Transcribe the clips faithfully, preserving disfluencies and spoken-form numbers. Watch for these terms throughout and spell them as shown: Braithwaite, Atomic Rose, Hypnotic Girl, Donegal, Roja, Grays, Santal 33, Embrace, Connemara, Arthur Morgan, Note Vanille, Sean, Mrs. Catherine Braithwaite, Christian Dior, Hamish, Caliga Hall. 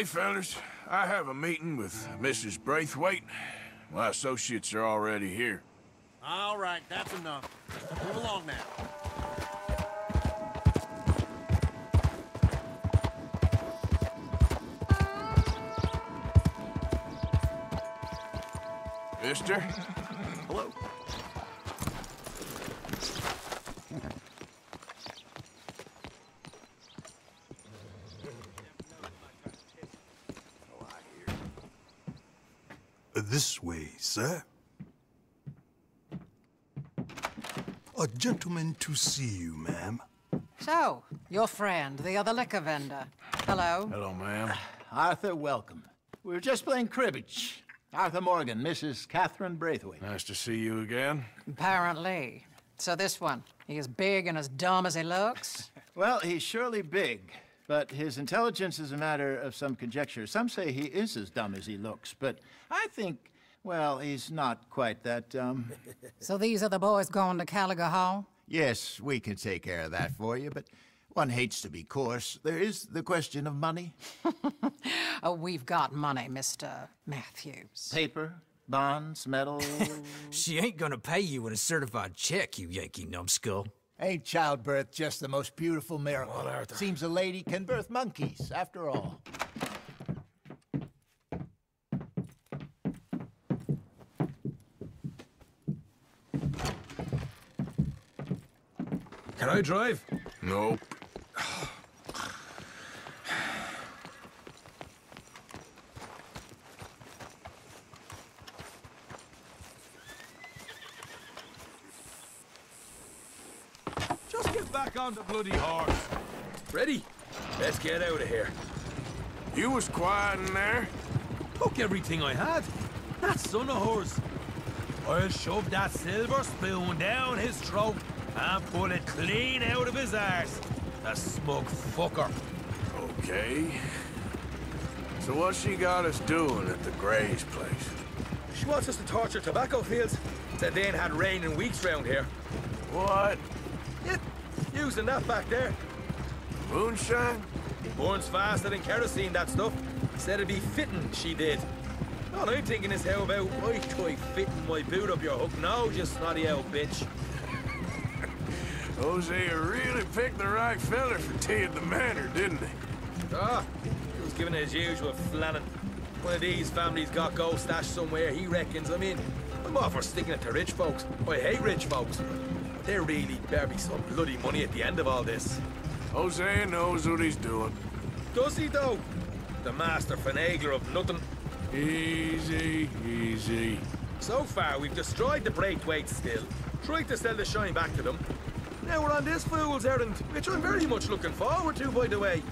Hey, fellas. I have a meeting with Missus Braithwaite. My associates are already here. All right, that's enough. Move along now. Mister? Hello. This way, sir. A gentleman to see you, ma'am. So, your friend, the other liquor vendor. Hello. Hello, ma'am. Arthur, welcome. We were just playing cribbage. Arthur Morgan, Missus Catherine Braithwaite. Nice to see you again. Apparently. So this one, he is big and as dumb as he looks? Well, he's surely big, but his intelligence is a matter of some conjecture. Some say he is as dumb as he looks, but I think, well, he's not quite that dumb. So these are the boys going to Caliga Hall? Yes, we can take care of that for you, but one hates to be coarse. There is the question of money. Oh, we've got money, Mister Matthews. Paper, bonds, metal... She ain't gonna pay you in a certified check, you Yankee numbskull. Ain't childbirth just the most beautiful miracle? Well, Arthur. Seems a lady can birth monkeys, after all. Can I drive? No. Nope. Just get back on the bloody horse. Ready? Let's get out of here. You was quiet in there. Took everything I had. That son of horse. I'll shove that silver spoon down his throat and pull it clean out of his arse. The smug fucker. Okay. So what she got us doing at the Gray's place? She wants us to torture tobacco fields. Said they ain't had rain in weeks round here. What? Yeah, using that back there. Moonshine? Burns faster than kerosene, that stuff. Said it'd be fitting, she did. All I'm thinking is how about I try fitting my boot up your hook now, you snotty old bitch. Jose really picked the right fella for tea at the manor, didn't he? Ah, he was giving it his usual flannin'. One of these families got gold stashed somewhere, he reckons. I mean, I'm all for sticking it to rich folks. I hate rich folks. But there really better be some bloody money at the end of all this. Jose knows what he's doing. Does he, though? The master finagler of nothing. Easy, easy. So far, we've destroyed the Braithwaite still, tried to sell the shine back to them. Now we're on this fool's errand, which I'm very much looking forward to, by the way.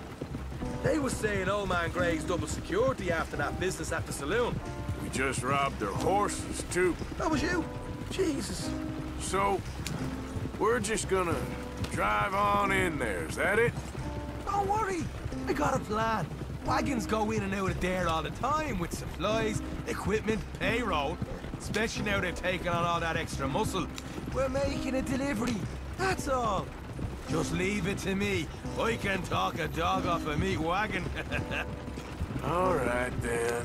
They was saying old man Gray's double security after that business at the saloon. We just robbed their horses, too. That was you? Jesus. So, we're just gonna drive on in there, is that it? Don't worry, I got a plan. Wagons go in and out of there all the time with supplies, equipment, payroll. Especially now they're taking on all that extra muscle. We're making a delivery. That's all. Just leave it to me. I can talk a dog off a meat wagon. All right, then.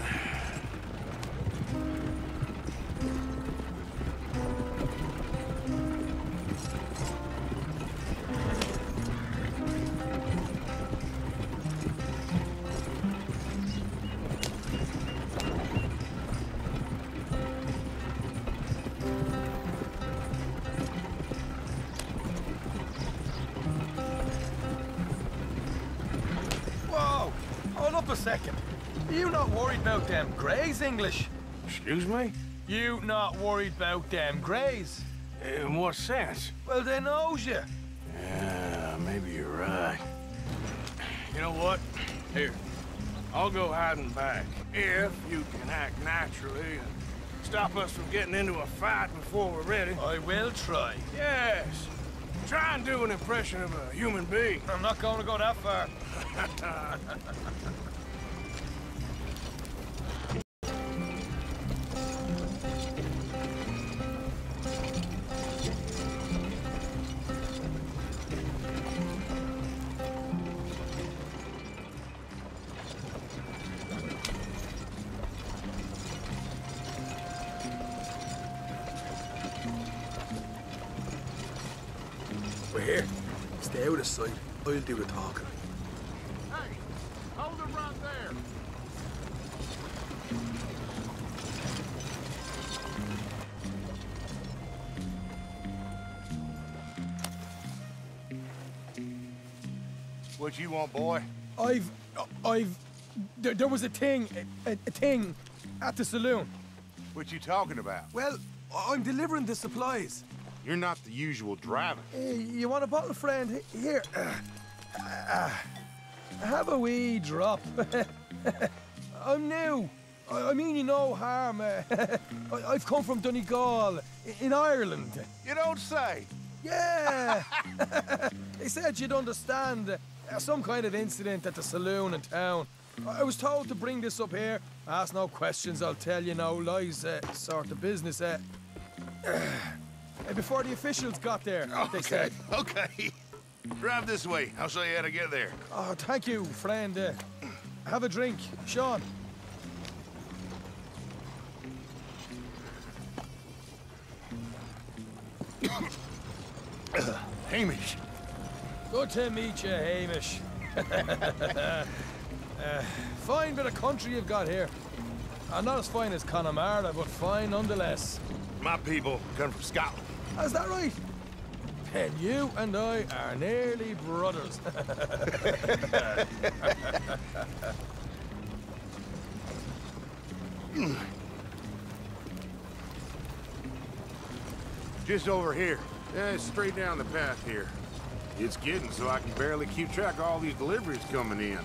Up a second. Are you not worried about them Greys, English? Excuse me? You not worried about them Greys? In what sense? Well, they knows you. Yeah, maybe you're right. You know what? Here, I'll go hiding back. If you can act naturally and stop us from getting into a fight before we're ready. I will try. Yes. Try and do an impression of a human being. I'm not going to go that far. here. Stay out of sight. I'll do the talking. Hey, hold him right there. What you want, boy? I've, I've, there, there was a thing, a, a thing at the saloon. What you talking about? Well, I'm delivering the supplies. You're not the usual driver. Uh, you want a bottle, friend? Here. Uh, uh, have a wee drop. I'm new. I, I mean you no harm. I, I've come from Donegal, in Ireland. You don't say. Yeah. They said you'd understand. Uh, some kind of incident at the saloon in town. I, I was told to bring this up here. Ask no questions, I'll tell you no lies, uh, sort of business. Uh, uh, before the officials got there, okay, they said. Okay, drive this way. I'll show you how to get there. Oh, thank you, friend. Uh, have a drink, Sean. Hamish. Good to meet you, Hamish. Uh, fine bit of country you've got here. Uh, not as fine as Connemara, but fine nonetheless. My people come from Scotland. Is that right? And you and I are nearly brothers. Just over here. Yeah, straight down the path here. It's getting so I can barely keep track of all these deliveries coming in.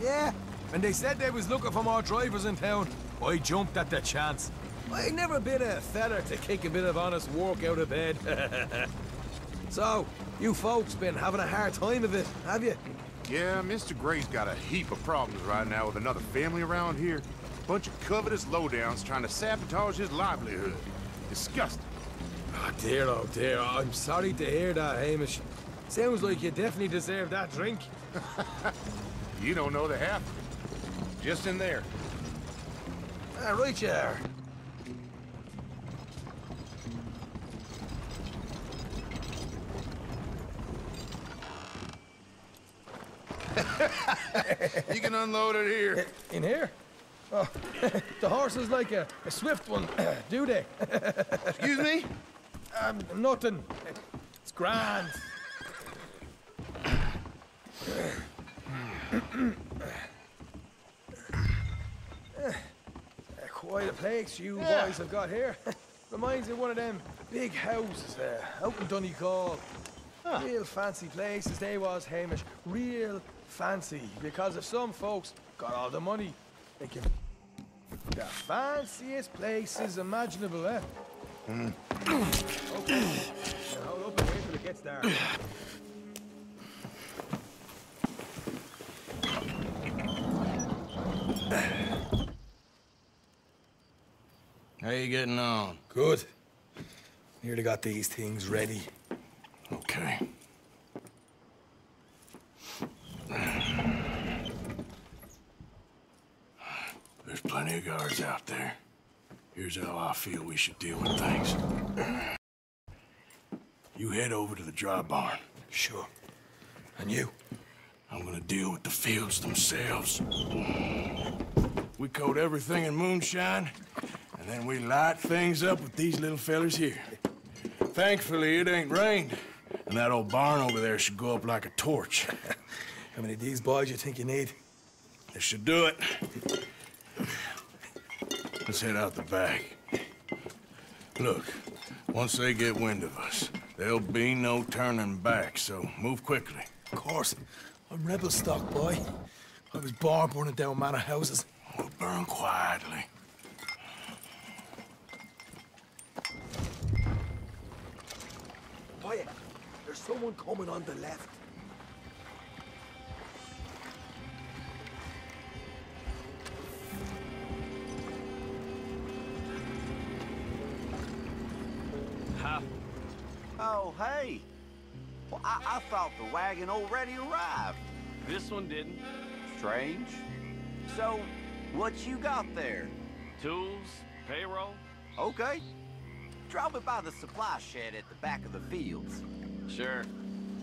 Yeah, and they said they was looking for more drivers in town. I jumped at the chance. I ain't never been a feather to kick a bit of honest work out of bed. So, you folks been having a hard time of it, have you? Yeah, Mister Gray's got a heap of problems right now with another family around here. Bunch of covetous lowdowns trying to sabotage his livelihood. Disgusting. Oh dear, oh dear, oh, I'm sorry to hear that, Hamish. Sounds like you definitely deserve that drink. You don't know the half. Just in there. Ah, right you are. You can unload it here. In here? Oh, the horse is like a, a swift one, do they? Excuse me? Um, nothing. It's grand. Quite a place you yeah. boys have got here. Reminds me of one of them big houses there, out in Donegal. Huh. Real fancy places they was, Hamish. Real fancy, because if some folks got all the money, they can... The fanciest places imaginable, eh? Mm. Okay, now hold up and wait till it gets dark. How you getting on? Good. Nearly got these things ready. Okay. There's plenty of guards out there. Here's how I feel we should deal with things. You head over to the dry barn. Sure. And you? I'm gonna deal with the fields themselves. We coat everything in moonshine, and then we light things up with these little fellas here. Thankfully, it ain't rained, and that old barn over there should go up like a torch. How many of these boys you think you need? This should do it. Let's head out the back. Look, once they get wind of us, there'll be no turning back, so move quickly. Of course. I'm rebel stock, boy. I was born burning down manor houses. We'll burn quietly. Boy, there's someone coming on the left. Huh? Oh, hey. Well, I, I thought the wagon already arrived. This one didn't. Strange. So, what you got there? Tools, payroll. Okay. Drop it by the supply shed at the back of the fields. Sure.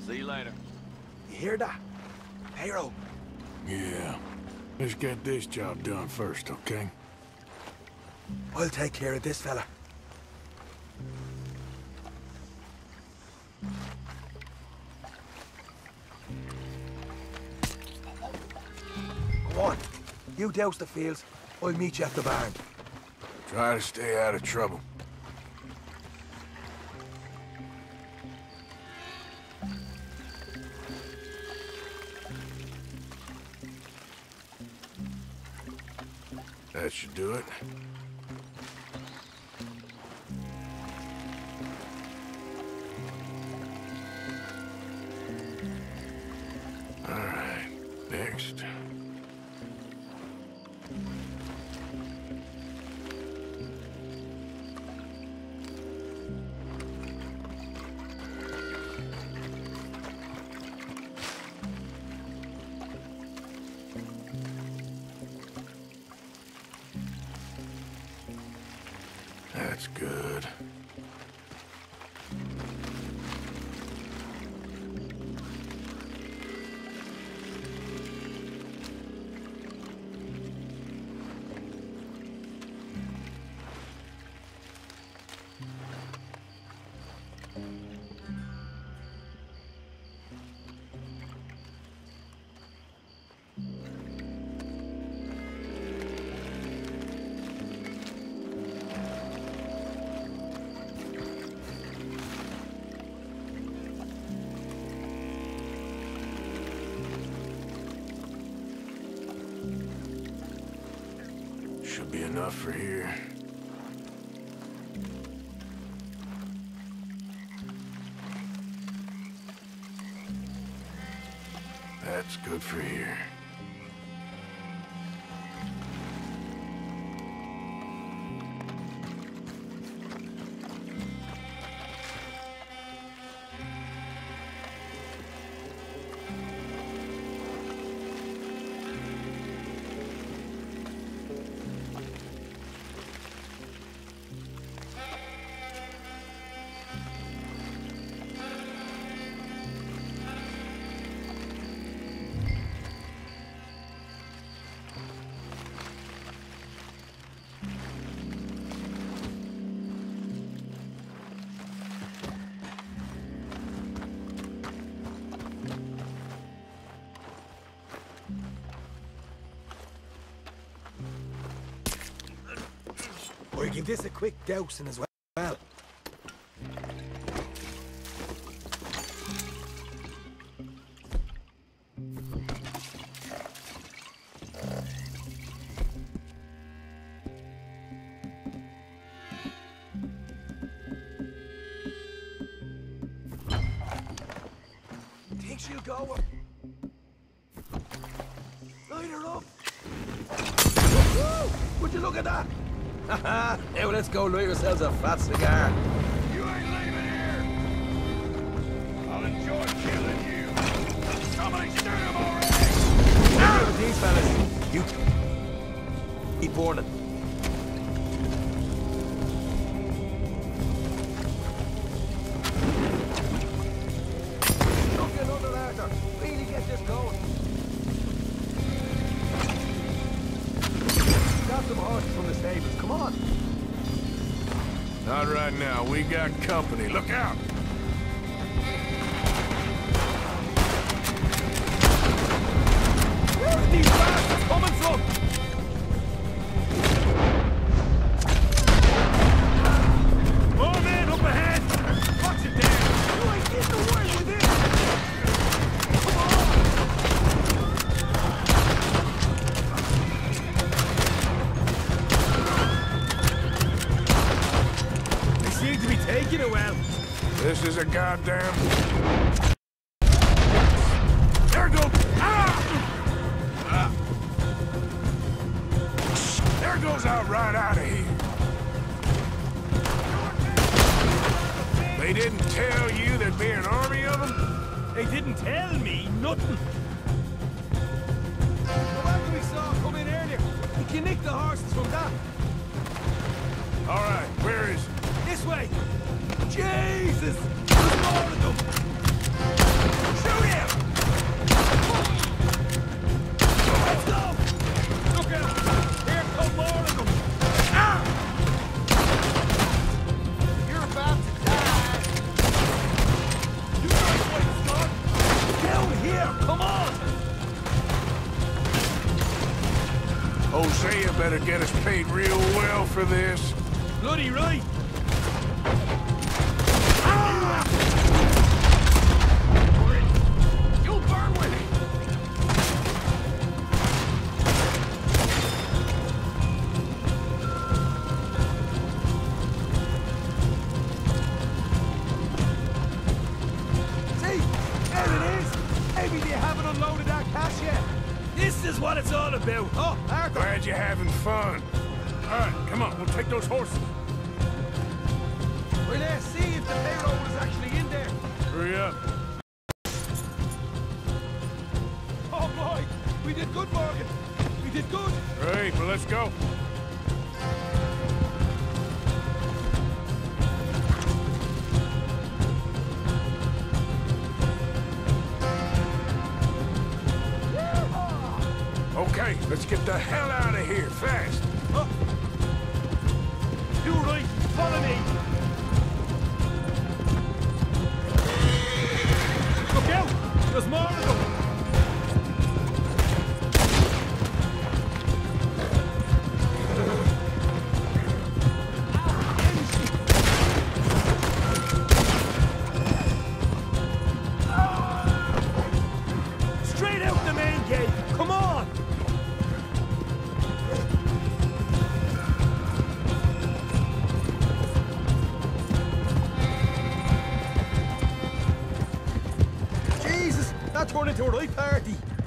See you later. You hear that? Hero. Yeah. Let's get this job done first, okay? I'll take care of this fella. Go on. You douse the fields. I'll meet you at the barn. Try to stay out of trouble. That should do it. All right, next. That's good. Should be enough for here. That's good for here. Give this a quick dousing as well. Think she'll go? Light her up! Woo! Would you look at that? Haha, now let's go light ourselves a fat cigar. You ain't leaving here. I'll enjoy killing you. Somebody stir him already! Ah! Look at these fellas. You... Keep warning. Don't get under, Arthur. Really get this going. Got some horses from the stables. Come on. Not right now. We got company. Look out! Where are these bastards coming from? More men up ahead! Watch it down! You ain't getting away with this! Taking it well. This is a goddamn. There goes. Ah! Ah! There goes out right out of here. They didn't tell you there'd be an army of them? They didn't tell me nothing. The wagon we saw come in earlier. We can nick the horses from that. All right, where is it? This way! Jesus! There's more of them! Better get us paid real well for this. Bloody right.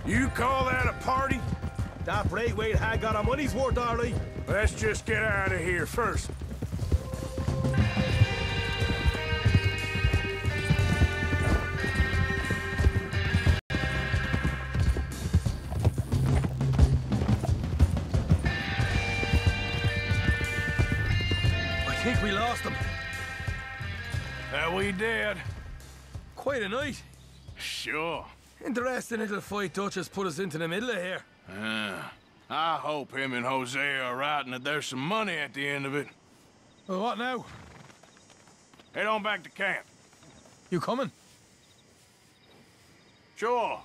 You call that a party? That Braithwaite had got our money's worth, darling. Let's just get out of here first. I think we lost him. That we did. Quite a night. Sure. Interesting little fight Dutchess put us into the middle of here. Uh, I hope him and Jose are right and that there's some money at the end of it. Well, what now? Head on back to camp. You coming? Sure.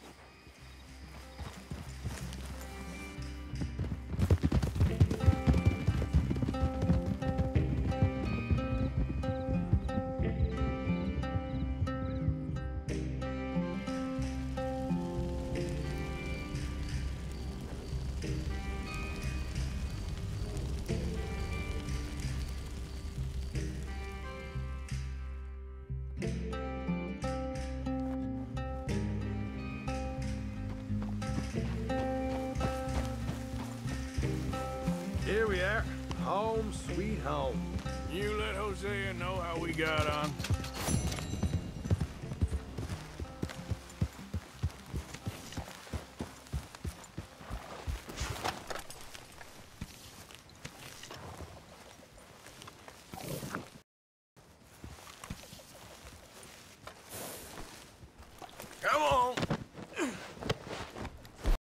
Come on!